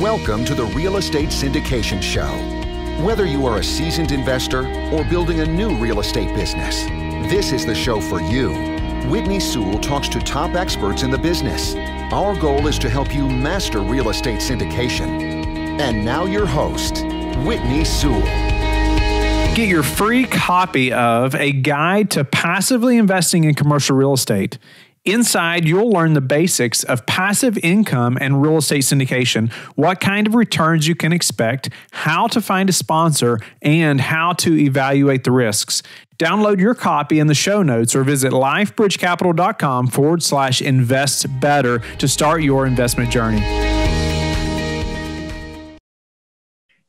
Welcome to the Real Estate Syndication Show. Whether you are a seasoned investor or building a new real estate business, this is the show for you. Whitney Sewell talks to top experts in the business. Our goal is to help you master real estate syndication. And now your host, Whitney Sewell. Get your free copy of A Guide to Passively Investing in Commercial Real Estate. Inside, you'll learn the basics of passive income and real estate syndication, what kind of returns you can expect, how to find a sponsor, and how to evaluate the risks. Download your copy in the show notes or visit lifebridgecapital.com/investbetter to start your investment journey.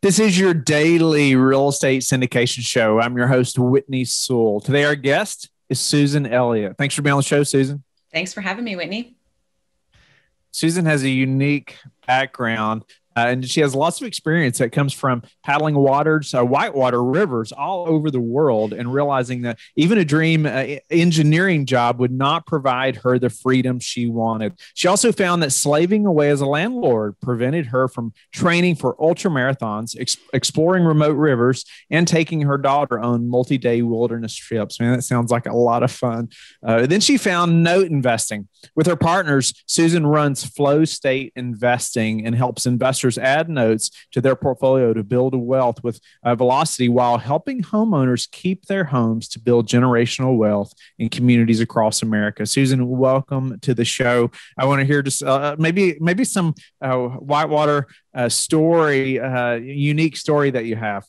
This is your daily real estate syndication show. I'm your host, Whitney Sewell. Today, our guest is Susan Elliott. Thanks for being on the show, Susan. Thanks for having me, Whitney. Susan has a unique background, and she has lots of experience that comes from paddling waters, whitewater rivers all over the world, and realizing that even a dream engineering job would not provide her the freedom she wanted. She also found that slaving away as a landlord prevented her from training for ultramarathons, exploring remote rivers, and taking her daughter on multi-day wilderness trips. Man, that sounds like a lot of fun. Then she found note investing. With her partners, Susan runs Flow State Investing and helps investors add notes to their portfolio to build wealth with velocity while helping homeowners keep their homes to build generational wealth in communities across America. Susan, welcome to the show. I want to hear just maybe some whitewater story, unique story that you have.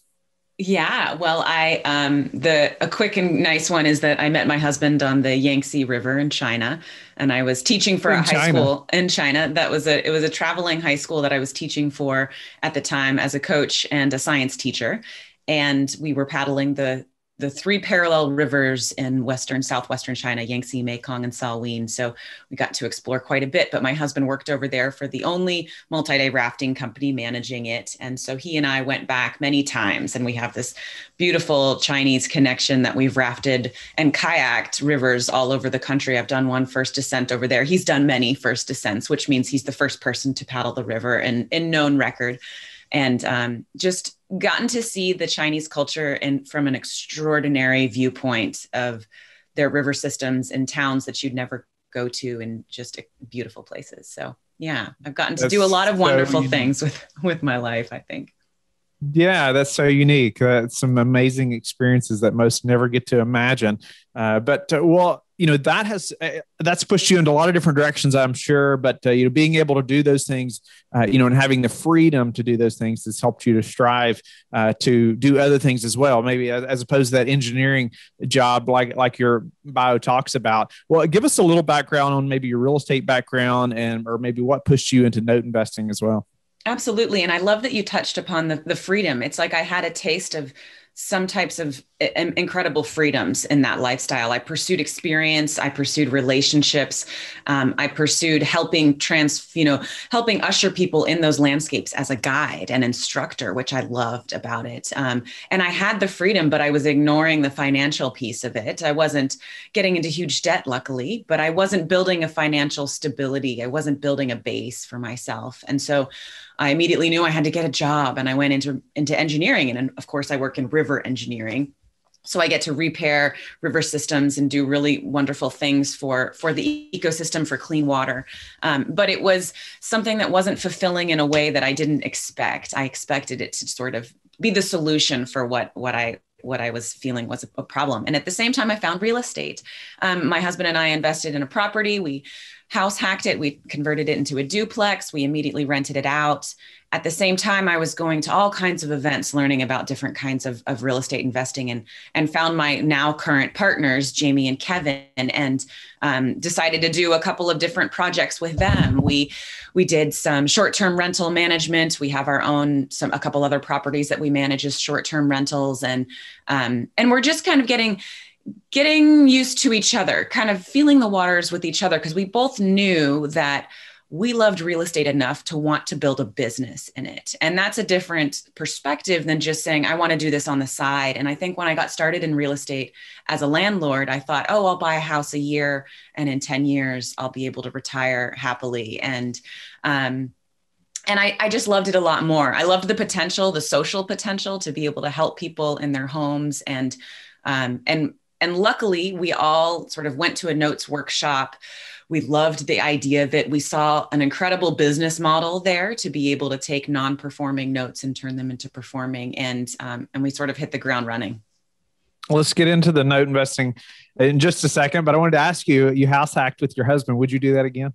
Yeah, well, a quick and nice one is that I met my husband on the Yangtze River in China, and I was teaching for a high school in China. It was a traveling high school that I was teaching for at the time as a coach and a science teacher, and we were paddling the three parallel rivers in southwestern China, Yangtze, Mekong, and Salween. So we got to explore quite a bit, but my husband worked over there for the only multi-day rafting company managing it. And so he and I went back many times, and we have this beautiful Chinese connection that we've rafted and kayaked rivers all over the country. I've done one first descent over there. He's done many first descents, which means he's the first person to paddle the river in known record. And just gotten to see the Chinese culture and from an extraordinary viewpoint of their river systems in towns that you'd never go to, and just beautiful places. So yeah, I've gotten to do a lot of wonderful things with my life, I think. Yeah, that's so unique. Some amazing experiences that most never get to imagine. That has that's pushed you into a lot of different directions, I'm sure. But being able to do those things, and having the freedom to do those things has helped you to strive to do other things as well. Maybe as opposed to that engineering job, like your bio talks about. Well, give us a little background on maybe your real estate background, or maybe what pushed you into note investing as well. Absolutely, and I love that you touched upon the freedom. It's like I had a taste of some types of incredible freedoms in that lifestyle. I pursued experience. I pursued relationships. I pursued helping usher people in those landscapes as a guide and instructor, which I loved about it. And I had the freedom, but I was ignoring the financial piece of it. I wasn't getting into huge debt, luckily, but I wasn't building a financial stability. I wasn't building a base for myself. And so I immediately knew I had to get a job, and I went into engineering. And of course I work in river engineering. So I get to repair river systems and do really wonderful things for the ecosystem, for clean water. But it was something that wasn't fulfilling in a way that I didn't expect. I expected it to sort of be the solution for what I was feeling was a problem. And at the same time, I found real estate. My husband and I invested in a property. We house hacked it. We converted it into a duplex. We immediately rented it out. At the same time, I was going to all kinds of events, learning about different kinds of real estate investing, and found my now current partners, Jamie and Kevin, and decided to do a couple of different projects with them. We did some short-term rental management. We have our own, a couple other properties that we manage as short-term rentals. And we're just kind of getting used to each other, kind of feeling the waters with each other, because we both knew that we loved real estate enough to want to build a business in it. And that's a different perspective than just saying, I want to do this on the side. And I think when I got started in real estate as a landlord, I thought, oh, I'll buy a house a year, and in 10 years, I'll be able to retire happily. And And I just loved it a lot more. I loved the potential, the social potential to be able to help people in their homes. And luckily, we all sort of went to a notes workshop. We loved the idea of it. We saw an incredible business model there to be able to take non-performing notes and turn them into performing. And we sort of hit the ground running. Well, let's get into the note investing in just a second. But I wanted to ask you, you house hacked with your husband. Would you do that again?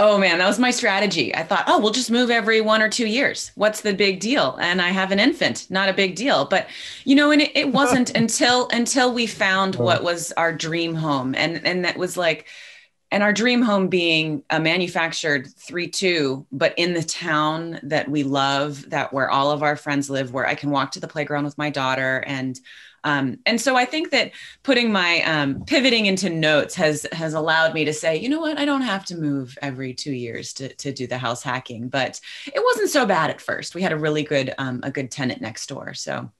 Oh man, that was my strategy. I thought, oh, we'll just move every 1 or 2 years. What's the big deal? And I have an infant, not a big deal. But, you know, and it wasn't until we found what was our dream home. And that was like, and our dream home being a manufactured 3-2, but in the town that we love, that where all of our friends live, where I can walk to the playground with my daughter. And so I think that putting my pivoting into notes has allowed me to say, you know what, I don't have to move every 2 years to do the house hacking, but it wasn't so bad at first. We had a really good, a good tenant next door. So,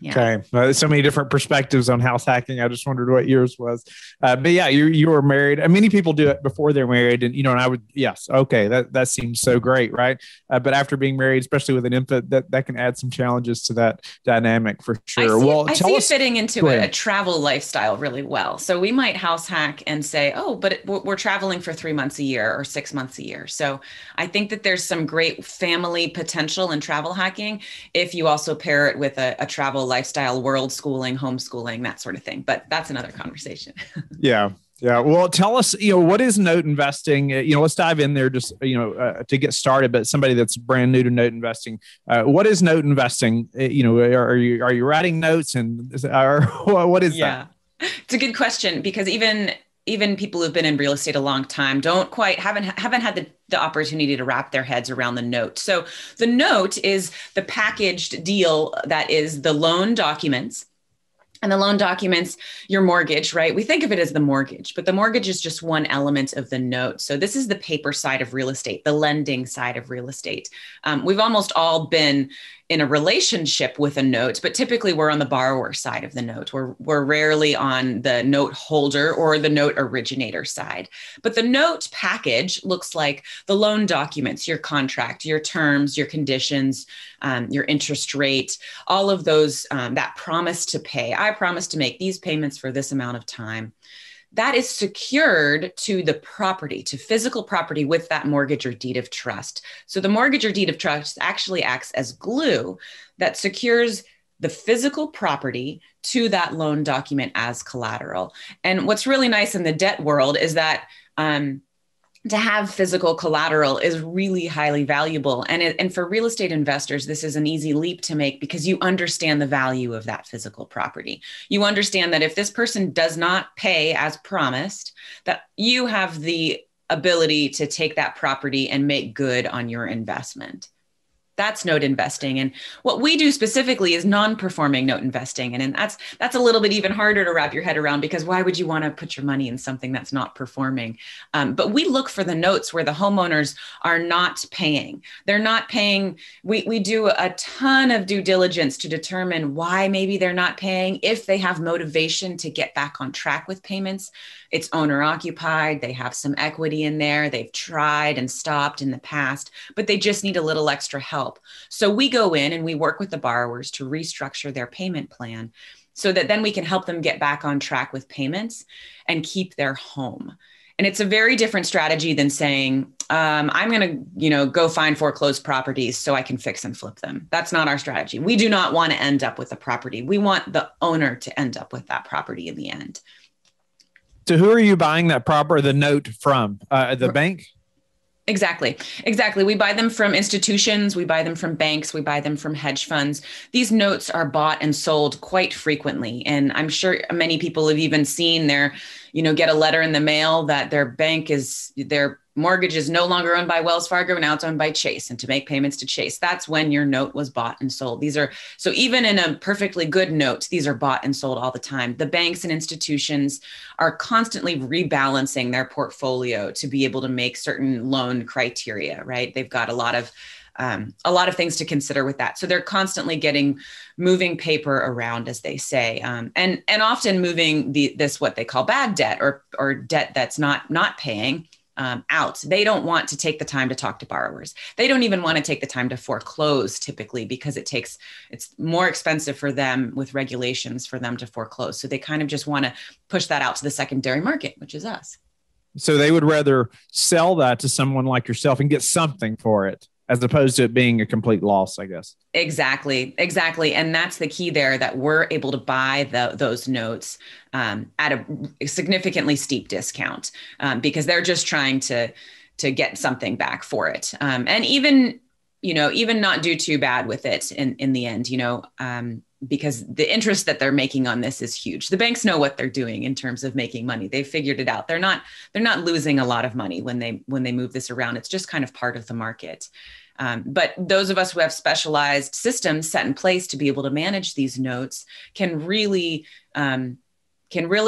yeah. Okay. So many different perspectives on house hacking. I just wondered what yours was, but yeah, you were married, and many people do it before they're married, and, you know, and I would, yes. Okay. That seems so great. Right. But after being married, especially with an infant, that can add some challenges to that dynamic for sure. Well, I see it fitting into a travel lifestyle really well. So we might house hack and say, oh, but we're traveling for 3 months a year or 6 months a year. So I think that there's some great family potential in travel hacking if you also pair it with a travel lifestyle, world schooling, homeschooling, that sort of thing. But that's another conversation. Yeah. Yeah. Well, tell us, you know, what is note investing? You know, let's dive in there just, you know, to get started, but somebody that's brand new to note investing, what is note investing? You know, are you writing notes what is that? Yeah, it's a good question, because even people who've been in real estate a long time haven't had the opportunity to wrap their heads around the note. So the note is the packaged deal that is the loan documents. And the loan documents, your mortgage, right? We think of it as the mortgage, but the mortgage is just one element of the note. So this is the paper side of real estate, the lending side of real estate. We've almost all been in a relationship with a note, but typically we're on the borrower side of the note. We're rarely on the note holder or the note originator side. But the note package looks like the loan documents, your contract, your terms, your conditions, your interest rate, all of those, that promise to pay. I promise to make these payments for this amount of time. That is secured to the property, to physical property, with that mortgage or deed of trust. So the mortgage or deed of trust actually acts as glue that secures the physical property to that loan document as collateral. And what's really nice in the debt world is that to have physical collateral is really highly valuable. And for real estate investors, this is an easy leap to make because you understand the value of that physical property. You understand that if this person does not pay as promised, that you have the ability to take that property and make good on your investment. That's note investing. And what we do specifically is non-performing note investing. And that's a little bit even harder to wrap your head around, because why would you want to put your money in something that's not performing? But we look for the notes where the homeowners are not paying. They're not paying. We do a ton of due diligence to determine why maybe they're not paying, if they have motivation to get back on track with payments. It's owner-occupied. They have some equity in there. They've tried and stopped in the past, but they just need a little extra help. So we go in and we work with the borrowers to restructure their payment plan so that then we can help them get back on track with payments and keep their home. And it's a very different strategy than saying, I'm going to, you know, go find foreclosed properties so I can fix and flip them. That's not our strategy. We do not want to end up with a property. We want the owner to end up with that property in the end. So who are you buying that property, the note from? The bank? Exactly. We buy them from institutions, we buy them from banks, we buy them from hedge funds. These notes are bought and sold quite frequently. And I'm sure many people have even seen get a letter in the mail that their mortgage is no longer owned by Wells Fargo, now it's owned by Chase, and to make payments to Chase. That's when your note was bought and sold. So even in a perfectly good note, these are bought and sold all the time. The banks and institutions are constantly rebalancing their portfolio to be able to make certain loan criteria, right? They've got a lot of things to consider with that. So they're constantly moving paper around, as they say, and often moving what they call bad debt or debt that's not paying out. They don't want to take the time to talk to borrowers. They don't even want to take the time to foreclose typically, because it's more expensive for them with regulations for them to foreclose. So they kind of just want to push that out to the secondary market, which is us. So they would rather sell that to someone like yourself and get something for it, as opposed to it being a complete loss, I guess. Exactly. And that's the key there, that we're able to buy those notes at a significantly steep discount because they're just trying to get something back for it. And even not do too bad with it in the end, because the interest that they're making on this is huge. The banks know what they're doing in terms of making money. They've figured it out. They're not losing a lot of money when they move this around. It's just kind of part of the market. But those of us who have specialized systems set in place to be able to manage these notes can really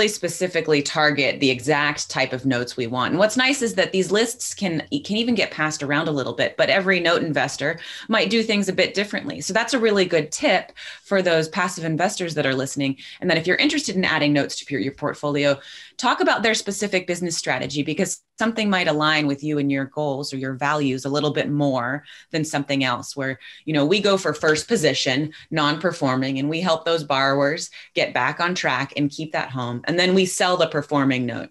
specifically target the exact type of notes we want. And what's nice is that these lists can even get passed around a little bit, but every note investor might do things a bit differently. So that's a really good tip for those passive investors that are listening. And then if you're interested in adding notes to your portfolio, talk about their specific business strategy, because something might align with you and your goals or your values a little bit more than something else, where, we go for first position, non-performing, and we help those borrowers get back on track and keep that home. And then we sell the performing note.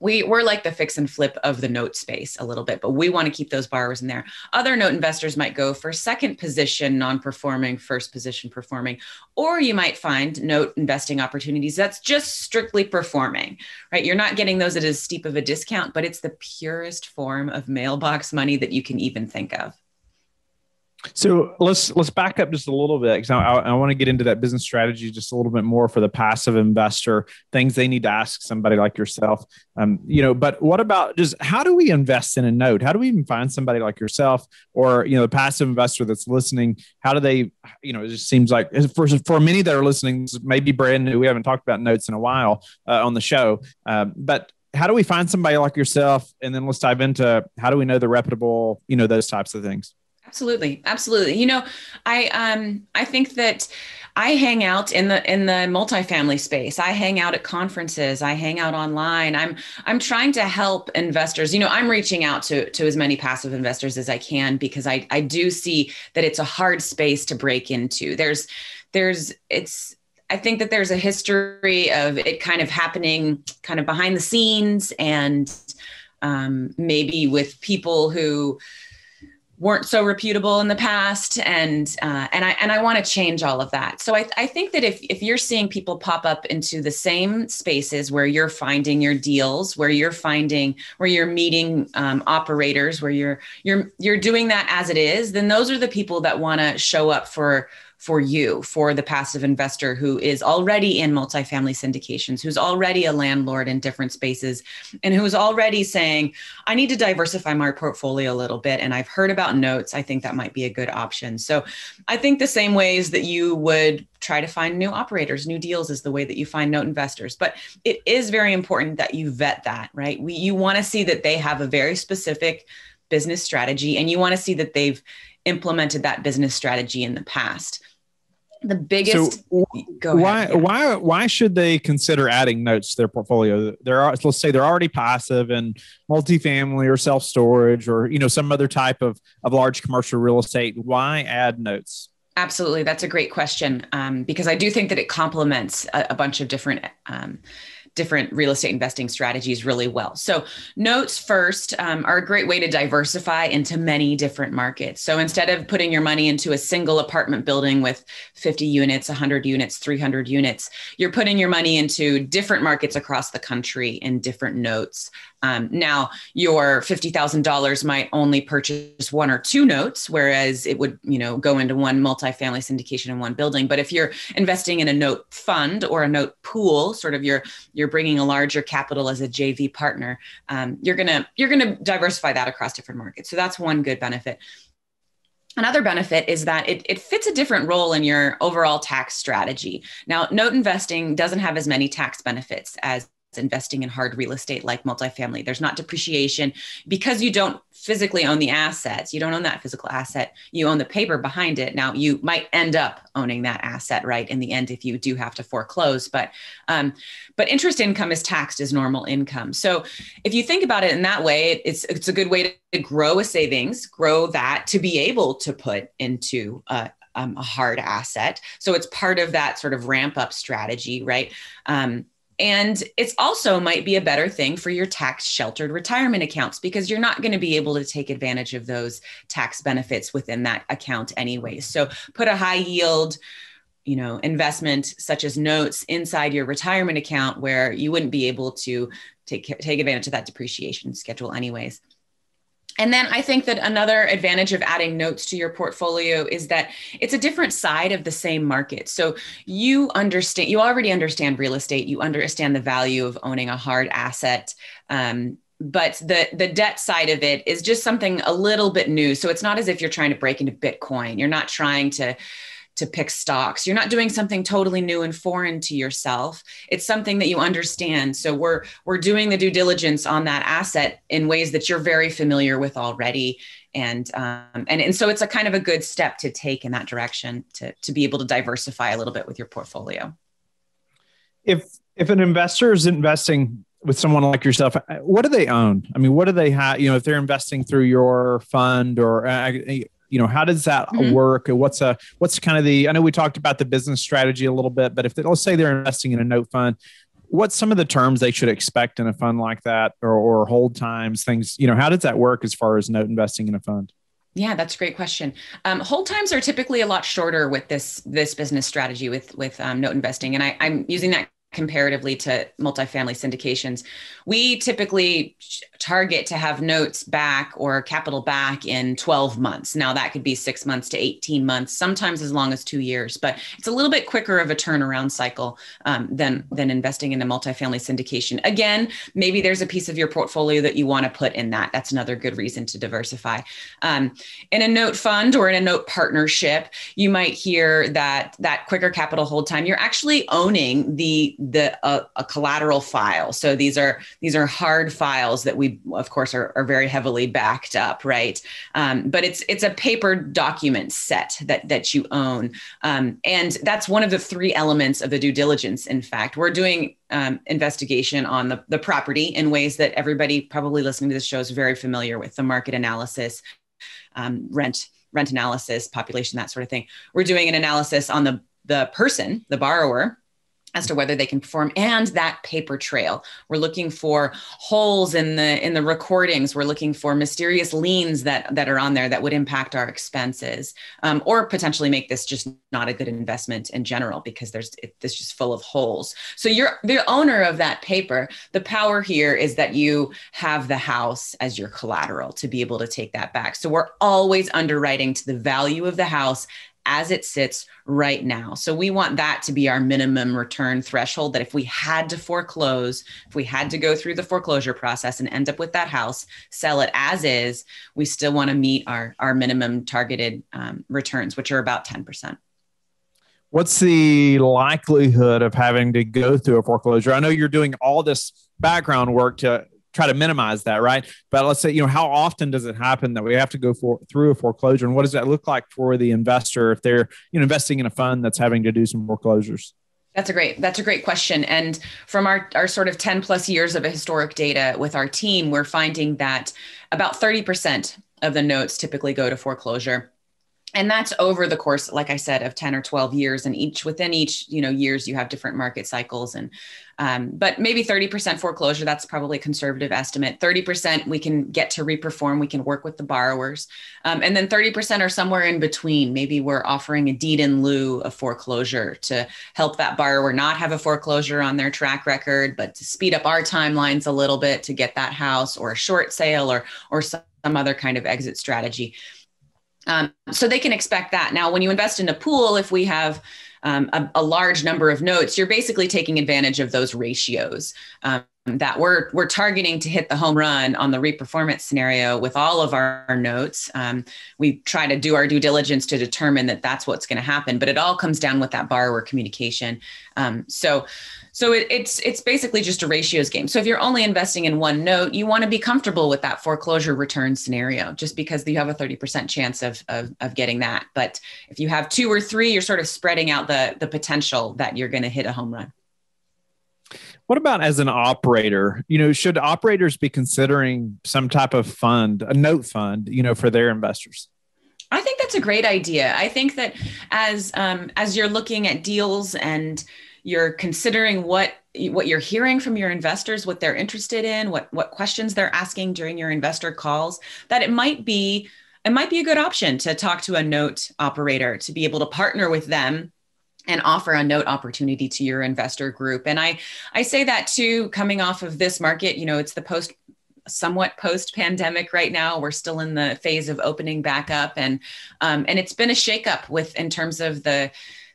We're like the fix and flip of the note space a little bit, but we want to keep those borrowers in there. Other note investors might go for second position, non-performing, first position, performing, or you might find note investing opportunities that's just strictly performing, right? You're not getting those at as steep of a discount, but it's the purest form of mailbox money that you can even think of. So let's back up just a little bit, because I want to get into that business strategy just a little bit more for the passive investor, things they need to ask somebody like yourself. But what about just how do we invest in a note? How do we even find somebody like yourself, or the passive investor that's listening? How do they? It just seems like for many that are listening, this may be brand new. We haven't talked about notes in a while on the show, but how do we find somebody like yourself? And then let's dive into how do we know the reputable, those types of things. Absolutely. I think that I hang out in the multifamily space. I hang out at conferences. I hang out online. I'm trying to help investors. I'm reaching out to as many passive investors as I can, because I do see that it's a hard space to break into. I think that there's a history of it kind of happening kind of behind the scenes, and maybe with people who weren't so reputable in the past. And I want to change all of that. So I think that if you're seeing people pop up into the same spaces where you're finding your deals, where you're meeting operators, where you're doing that as it is, then those are the people that want to show up for you, for the passive investor who is already in multifamily syndications, who's already a landlord in different spaces, and who's already saying, I need to diversify my portfolio a little bit. And I've heard about notes. I think that might be a good option. So I think the same ways that you would try to find new operators, new deals, is the way that you find note investors. But it is very important that you vet that, right? You want to see that they have a very specific business strategy, and you want to see that they've implemented that business strategy in the past. The biggest. So why should they consider adding notes to their portfolio? Let's say they're already passive in multifamily or self-storage or some other type of large commercial real estate. Why add notes? Absolutely, that's a great question because I do think that it complements a bunch of different real estate investing strategies really well. So notes first are a great way to diversify into many different markets. So instead of putting your money into a single apartment building with 50 units, 100 units, 300 units, you're putting your money into different markets across the country in different notes. Now your $50,000 might only purchase one or two notes, whereas it would, go into one multifamily syndication in one building. But if you're investing in a note fund or a note pool, sort of you're bringing a larger capital as a JV partner, you're gonna diversify that across different markets. So that's one good benefit. Another benefit is that it fits a different role in your overall tax strategy. Now, note investing doesn't have as many tax benefits as investing in hard real estate like multifamily. There's not depreciation because you don't physically own the assets. You don't own that physical asset. You own the paper behind it. Now, you might end up owning that asset, right, in the end, if you do have to foreclose. But interest income is taxed as normal income. So if you think about it in that way, it's a good way to grow a savings, grow that to be able to put into a hard asset. So it's part of that sort of ramp up strategy, right? And it's also might be a better thing for your tax sheltered retirement accounts, because you're not going to be able to take advantage of those tax benefits within that account anyway. So put a high yield, you know, investment such as notes inside your retirement account where you wouldn't be able to take advantage of that depreciation schedule anyways. And then I think that another advantage of adding notes to your portfolio is that it's a different side of the same market. So you understand, you already understand real estate, you understand the value of owning a hard asset. But the debt side of it is just something a little bit new. So it's not as if you're trying to break into Bitcoin. You're not trying to pick stocks. You're not doing something totally new and foreign to yourself. It's something that you understand. So we're doing the due diligence on that asset in ways that you're very familiar with already. And so it's a kind of a good step to take in that direction to be able to diversify a little bit with your portfolio. If an investor is investing with someone like yourself, what do they own? I mean, what do they have? You know, if they're investing through your fund or you know, how does that work? And what's kind of the, I know we talked about the business strategy a little bit, but if they, let's say they're investing in a note fund, what's some of the terms they should expect in a fund like that, or hold times, things, you know, how does that work as far as note investing in a fund? Yeah, that's a great question. Hold times are typically a lot shorter with this business strategy with note investing. And I'm using that comparatively to multifamily syndications. We typically target to have notes back or capital back in 12 months. Now that could be 6 months to 18 months, sometimes as long as 2 years, but it's a little bit quicker of a turnaround cycle than investing in a multifamily syndication. Again, maybe there's a piece of your portfolio that you want to put in that. That's another good reason to diversify. In a note fund or in a note partnership, you might hear that quicker capital hold time, you're actually owning a collateral file. So these are hard files that we of course are very heavily backed up, right? But it's a paper document set that you own, and that's one of the three elements of the due diligence. In fact, we're doing investigation on the property in ways that everybody probably listening to this show is very familiar with: the market analysis, rent analysis, population, that sort of thing. We're doing an analysis on the person, the borrower, as to whether they can perform, and that paper trail. We're looking for holes in the recordings. We're looking for mysterious liens that are on there that would impact our expenses, or potentially make this just not a good investment in general because this just full of holes. So you're the owner of that paper. The power here is that you have the house as your collateral to be able to take that back. So we're always underwriting to the value of the house as it sits right now. So we want that to be our minimum return threshold, that if we had to foreclose, if we had to go through the foreclosure process and end up with that house, sell it as is, we still want to meet our minimum targeted returns, which are about 10%. What's the likelihood of having to go through a foreclosure? I know you're doing all this background work to try to minimize that, right? But let's say, you know, how often does it happen that we have to go through a foreclosure? And what does that look like for the investor if they're, you know, investing in a fund that's having to do some foreclosures? That's a great question. And from our sort of 10 plus years of historic data with our team, we're finding that about 30% of the notes typically go to foreclosure. And that's over the course, like I said, of 10 or 12 years, and within each, you know, years, you have different market cycles, and but maybe 30% foreclosure, that's probably a conservative estimate. 30% we can get to reperform, we can work with the borrowers. And then 30% are somewhere in between. Maybe we're offering a deed in lieu of foreclosure to help that borrower not have a foreclosure on their track record, but to speed up our timelines a little bit to get that house, or a short sale, or some other kind of exit strategy. So they can expect that. Now, when you invest in a pool, if we have a large number of notes, you're basically taking advantage of those ratios. that we're targeting to hit the home run on the reperformance scenario with all of our notes. We try to do our due diligence to determine that that's what's going to happen, but it all comes down with that borrower communication. So it's basically just a ratios game. So if you're only investing in one note, you want to be comfortable with that foreclosure return scenario, just because you have a 30% chance of getting that. But if you have two or three, you're sort of spreading out the potential that you're going to hit a home run. What about as an operator? You know, should operators be considering some type of fund, a note fund, you know, for their investors? I think that's a great idea. I think that as you're looking at deals and you're considering what you're hearing from your investors, what they're interested in, what questions they're asking during your investor calls, that it might be a good option to talk to a note operator, to be able to partner with them and offer a note opportunity to your investor group. And I say that too, coming off of this market, you know, it's the somewhat post-pandemic right now. We're still in the phase of opening back up, and it's been a shakeup in terms of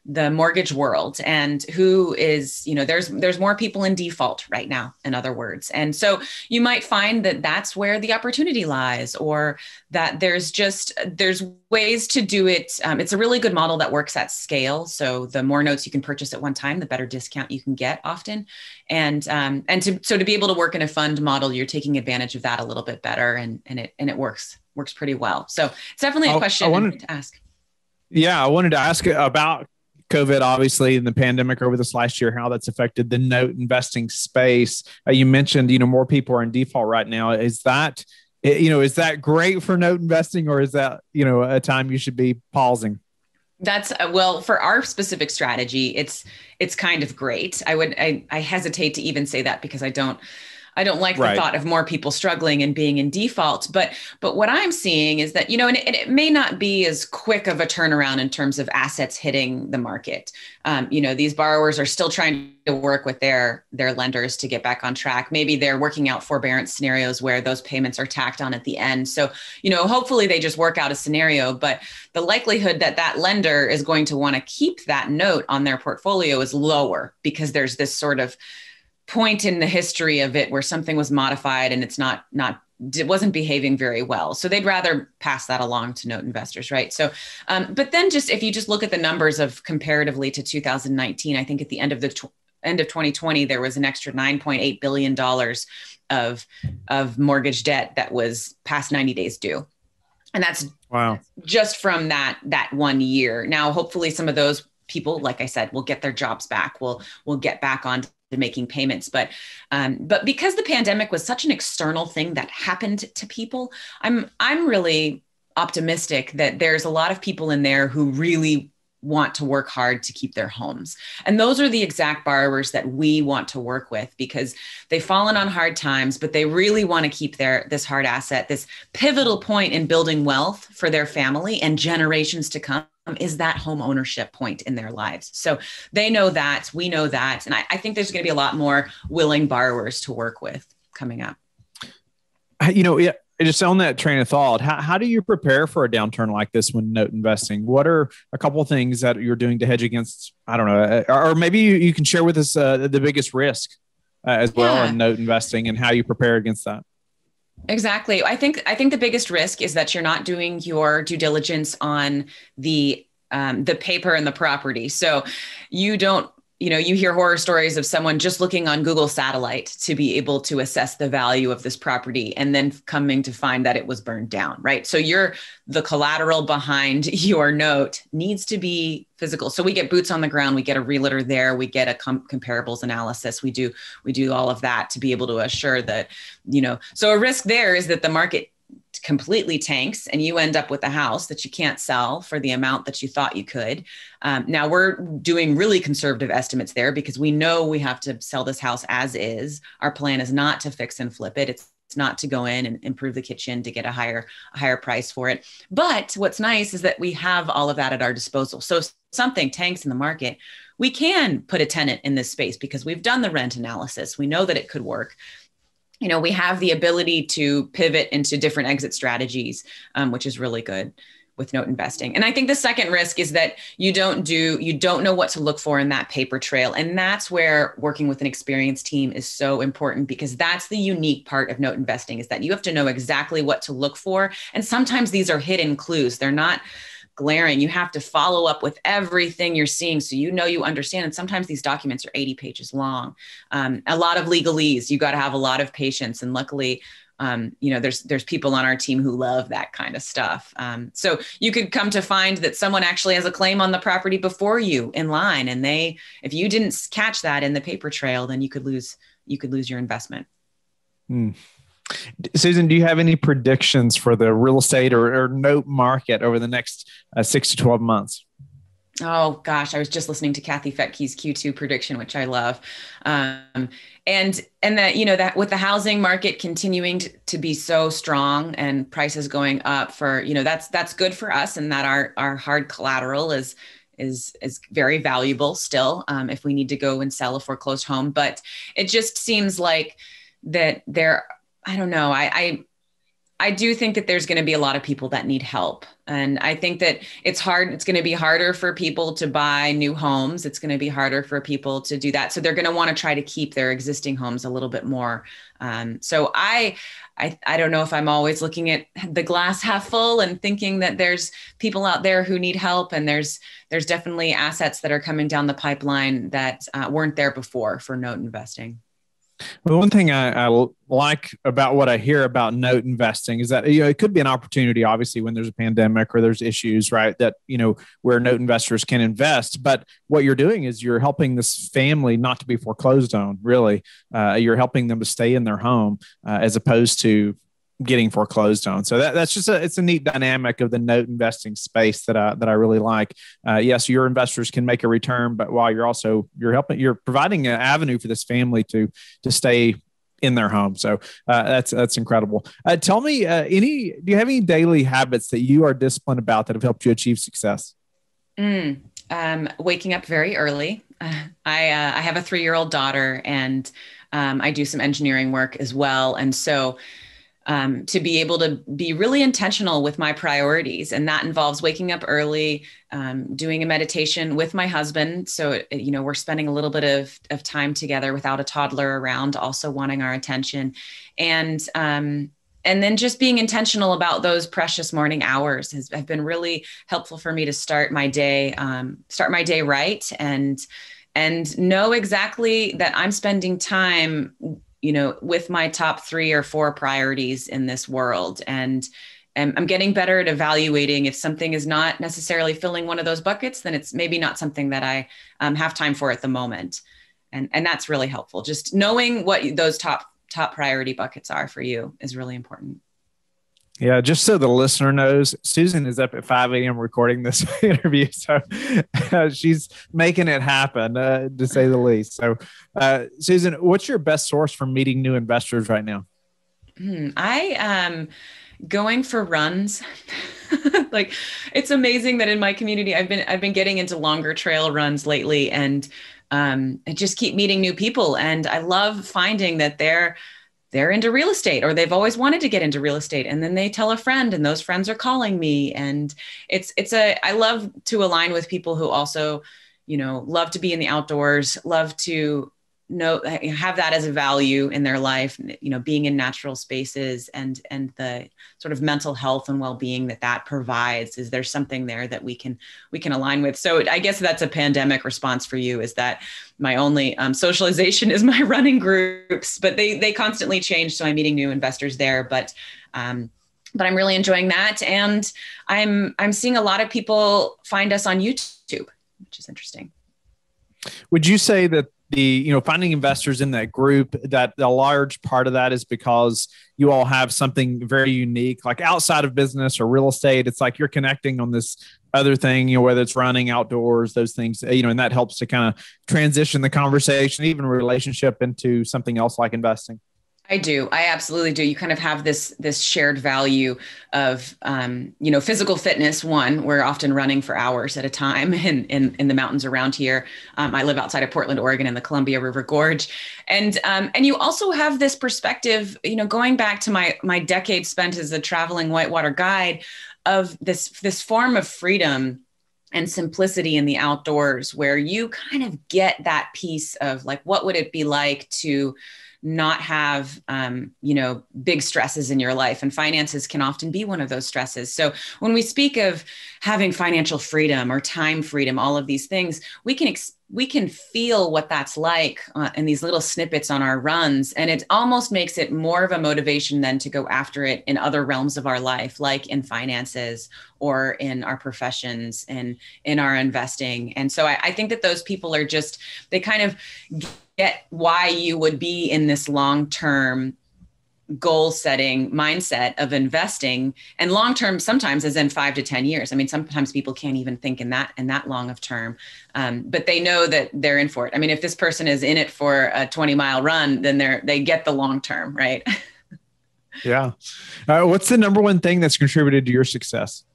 the mortgage world and who is, you know, there's more people in default right now, in other words. And so you might find that that's where the opportunity lies, or that there's ways to do it. It's a really good model that works at scale. So the more notes you can purchase at one time, the better discount you can get often. And to be able to work in a fund model, you're taking advantage of that a little bit better, and it works pretty well. So it's definitely a question to ask. Yeah. I wanted to ask about COVID, obviously, in the pandemic over this last year, how that's affected the note investing space. You mentioned, you know, more people are in default right now. Is that great for note investing, or is that, you know, a time you should be pausing? That's well, for our specific strategy, it's kind of great. I hesitate to even say that because I don't like the thought of more people struggling and being in default. But what I'm seeing is that, you know, and it may not be as quick of a turnaround in terms of assets hitting the market. You know, these borrowers are still trying to work with their lenders to get back on track. Maybe they're working out forbearance scenarios where those payments are tacked on at the end. So, you know, hopefully they just work out a scenario, but the likelihood that lender is going to want to keep that note on their portfolio is lower, because there's this sort of point in the history of it where something was modified and it's it wasn't behaving very well. So they'd rather pass that along to note investors, right? So, but then if you look at the numbers of comparatively to 2019, I think at the end of 2020, there was an extra $9.8 billion of mortgage debt that was past 90 days due. And that's wow. Just from that one year. Now, hopefully some of those people, like I said, will get their jobs back. We'll get back on to making payments. But because the pandemic was such an external thing that happened to people, I'm really optimistic that there's a lot of people in there who really want to work hard to keep their homes. And those are the exact borrowers that we want to work with, because they've fallen on hard times, but they really want to keep this hard asset, this pivotal point in building wealth for their family and generations to come, is that home ownership point in their lives. So they know that, we know that. And I think there's going to be a lot more willing borrowers to work with coming up. You know, yeah. Just on that train of thought, how do you prepare for a downturn like this when note investing? What are a couple of things that you're doing to hedge against, I don't know, or maybe you can share with us the biggest risk as well in note investing and how you prepare against that? Exactly. I think the biggest risk is that you're not doing your due diligence on the paper and the property. So you don't, you know, you hear horror stories of someone just looking on Google Satellite to be able to assess the value of this property and then coming to find that it was burned down, right? So the collateral behind your note needs to be physical. So we get boots on the ground, we get a realtor there, we get a comparables analysis. We do all of that to be able to assure that, you know, so a risk there is that the market completely tanks and you end up with a house that you can't sell for the amount that you thought you could. Now we're doing really conservative estimates there because we know we have to sell this house as is. Our plan is not to fix and flip it. It's not to go in and improve the kitchen to get a higher price for it. But what's nice is that we have all of that at our disposal. So if something tanks in the market, we can put a tenant in this space because we've done the rent analysis. We know that it could work. You know, we have the ability to pivot into different exit strategies, which is really good. with note investing. And I think the second risk is that you don't know what to look for in that paper trail. And that's where working with an experienced team is so important, because that's the unique part of note investing, is that you have to know exactly what to look for. And sometimes these are hidden clues. They're not glaring. You have to follow up with everything you're seeing, so you know you understand. And sometimes these documents are 80 pages long. A lot of legalese. You got to have a lot of patience. And luckily, there's people on our team who love that kind of stuff. So you could come to find that someone actually has a claim on the property before you in line, and if you didn't catch that in the paper trail, then you could lose your investment. Mm. Susan, do you have any predictions for the real estate or note market over the next 6 to 12 months? Oh, gosh, I was just listening to Kathy Fettke's Q2 prediction, which I love. And that with the housing market continuing to be so strong and prices going up for, that's good for us, and that our hard collateral is very valuable still, if we need to go and sell a foreclosed home. But it just seems like that I do think that there's going to be a lot of people that need help. And I think that it's hard. It's going to be harder for people to buy new homes. It's going to be harder for people to do that. So they're going to want to try to keep their existing homes a little bit more. So I don't know if I'm always looking at the glass half full and thinking that there's people out there who need help. And there's definitely assets that are coming down the pipeline that weren't there before for note investing. Well, one thing I like about what I hear about note investing is that it could be an opportunity, obviously, when there's a pandemic or there's issues, right, that where note investors can invest. But what you're doing is you're helping this family not to be foreclosed on, really. You're helping them to stay in their home as opposed to getting foreclosed on. So that's just a neat dynamic of the note investing space that I really like. Yes, your investors can make a return, but while you're providing an avenue for this family to stay in their home. So that's incredible. Tell me, do you have any daily habits that you are disciplined about that have helped you achieve success? Waking up very early. I have a 3-year-old daughter, and I do some engineering work as well. And so to be able to be really intentional with my priorities. And that involves waking up early, doing a meditation with my husband. So, we're spending a little bit of time together without a toddler around, also wanting our attention. And then just being intentional about those precious morning hours have been really helpful for me to start my day right. And know exactly that I'm spending time with my top 3 or 4 priorities in this world. And I'm getting better at evaluating if something is not necessarily filling one of those buckets, then it's maybe not something that I have time for at the moment. And that's really helpful. Just knowing what those top priority buckets are for you is really important. Yeah, just so the listener knows, Susan is up at 5 a.m. recording this interview, so she's making it happen, to say the least. So, Susan, what's your best source for meeting new investors right now? I am going for runs. Like, it's amazing that in my community, I've been getting into longer trail runs lately, and I just keep meeting new people, and I love finding that they're into real estate, or they've always wanted to get into real estate. And then they tell a friend, and those friends are calling me. And I love to align with people who also, love to be in the outdoors, love to have that as a value in their life, being in natural spaces, and the sort of mental health and well-being that provides. Is there something there that we can align with? So I guess that's a pandemic response for you, is that my only socialization is my running groups, but they constantly change. So I'm meeting new investors there, but I'm really enjoying that. And I'm seeing a lot of people find us on YouTube, which is interesting. Would you say that finding investors in that group, that a large part of that is because you all have something very unique, like outside of business or real estate? It's like you're connecting on this other thing, whether it's running, outdoors, those things, and that helps to kind of transition the conversation, even relationship, into something else like investing. I do. I absolutely do. You kind of have this shared value of, physical fitness. One, we're often running for hours at a time in the mountains around here. I live outside of Portland, Oregon, in the Columbia River Gorge. And you also have this perspective, going back to my decade spent as a traveling whitewater guide, of this form of freedom and simplicity in the outdoors, where you kind of get that piece of like, what would it be like to not have, big stresses in your life, and finances can often be one of those stresses. So when we speak of having financial freedom or time freedom, all of these things, we can feel what that's like in these little snippets on our runs. And it almost makes it more of a motivation than to go after it in other realms of our life, like in finances or in our professions and in our investing. And so I think that those people are just, they kind of get why you would be in this long-term goal setting mindset of investing, and long-term sometimes as in 5 to 10 years. I mean, sometimes people can't even think in that long of term, but they know that they're in for it. I mean, if this person is in it for a 20-mile run, then they get the long term, right? Yeah. What's the number one thing that's contributed to your success?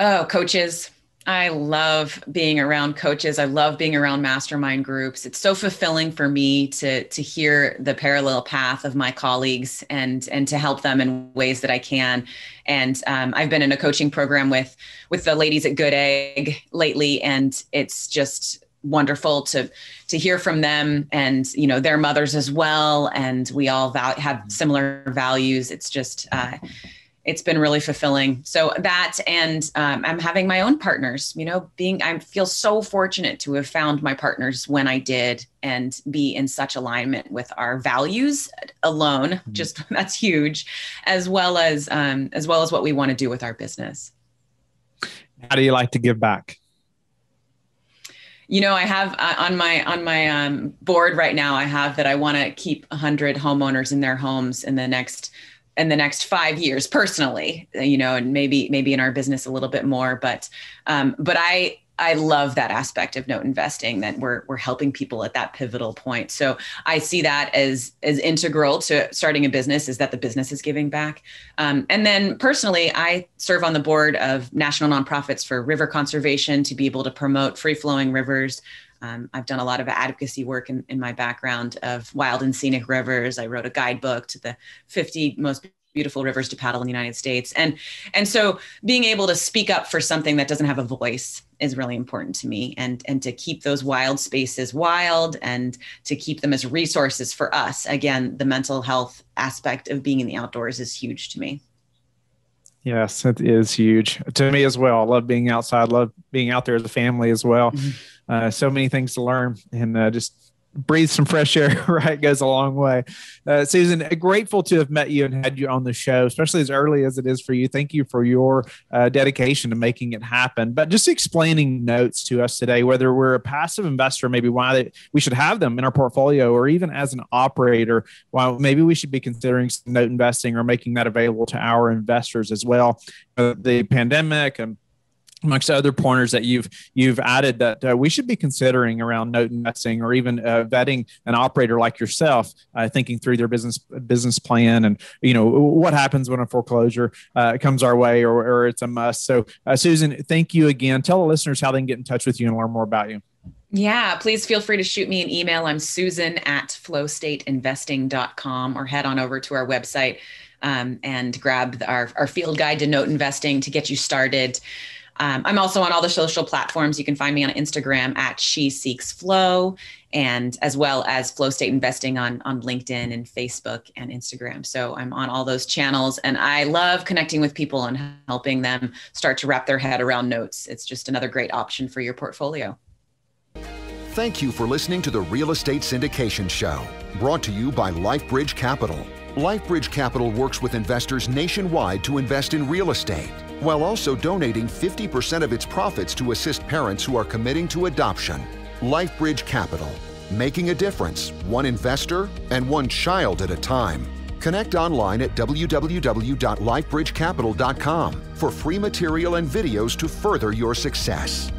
Oh, coaches. I love being around coaches. I love being around mastermind groups. It's so fulfilling for me to hear the parallel path of my colleagues and to help them in ways that I can. And I've been in a coaching program with the ladies at Good Egg lately, and it's just wonderful to hear from them and, their mothers as well. And we all have similar values. It's just, it's been really fulfilling. So that, and I'm having my own partners, I feel so fortunate to have found my partners when I did, and be in such alignment with our values alone. Mm-hmm. Just that's huge, as well as what we want to do with our business. How do you like to give back? I have on my board right now, I have that I want to keep 100 homeowners in their homes in the next 5 years personally, and maybe in our business a little bit more, but I love that aspect of note investing, that we're helping people at that pivotal point. So I see that as integral to starting a business, is that the business is giving back. And then personally, I serve on the board of national nonprofits for river conservation to be able to promote free flowing rivers. I've done a lot of advocacy work in my background of wild and scenic rivers. I wrote a guidebook to the 50 most beautiful rivers to paddle in the United States. And so being able to speak up for something that doesn't have a voice is really important to me, and to keep those wild spaces wild, and to keep them as resources for us. Again, the mental health aspect of being in the outdoors is huge to me. Yes, it is huge to me as well. I love being outside, love being out there as a family as well. Mm-hmm. So many things to learn, and just breathe some fresh air, right? Goes a long way. Susan, grateful to have met you and had you on the show, especially as early as it is for you. Thank you for your dedication to making it happen. But just explaining notes to us today, whether we're a passive investor, maybe why we should have them in our portfolio, or even as an operator, why maybe we should be considering some note investing or making that available to our investors as well. The pandemic and amongst other pointers that you've added that we should be considering around note investing, or even vetting an operator like yourself, thinking through their business plan, and what happens when a foreclosure comes our way, or it's a must. So Susan, thank you again. Tell the listeners how they can get in touch with you and learn more about you. Yeah, please feel free to shoot me an email. I'm susan@flowstateinvesting.com, or head on over to our website and grab our field guide to note investing to get you started. I'm also on all the social platforms. You can find me on Instagram at SheSeeks Flow, and as well as Flow State Investing on LinkedIn and Facebook and Instagram. So I'm on all those channels, and I love connecting with people and helping them start to wrap their head around notes. It's just another great option for your portfolio. Thank you for listening to the Real Estate Syndication Show, brought to you by LifeBridge Capital. LifeBridge Capital works with investors nationwide to invest in real estate, while also donating 50% of its profits to assist parents who are committing to adoption. LifeBridge Capital, making a difference, one investor and one child at a time. Connect online at www.lifebridgecapital.com for free material and videos to further your success.